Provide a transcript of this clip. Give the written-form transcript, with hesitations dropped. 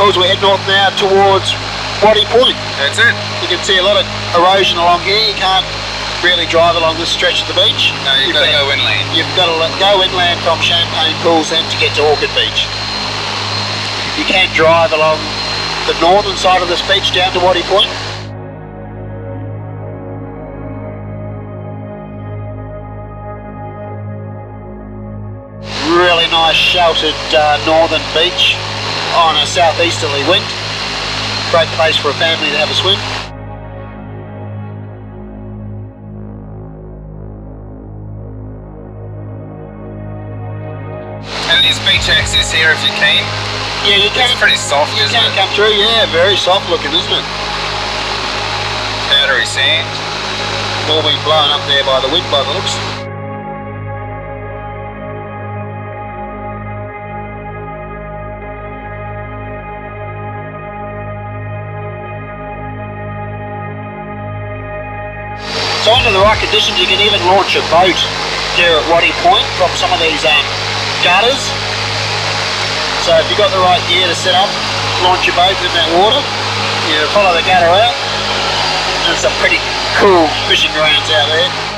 Pools. We're heading north now towards Waddy Point. That's it. You can see a lot of erosion along here. You can't really drive along this stretch of the beach. No, you've got to go inland. You've got to go inland from Champagne Pools and to get to Orchid Beach. You can drive along the northern side of this beach down to Waddy Point. Really nice sheltered northern beach on a southeasterly wind. Great place for a family to have a swim. And there's beach access here if you can. Yeah, you can. It's pretty soft, isn't it? You can come through, yeah, very soft looking, isn't it? Powdery sand. It's all been blown up there by the wind by the looks. So under the right conditions you can even launch a boat here at Waddy Point from some of these gutters. So if you've got the right gear to set up, launch your boat in that water, you follow the gutter out, and some pretty cool fishing grounds out there.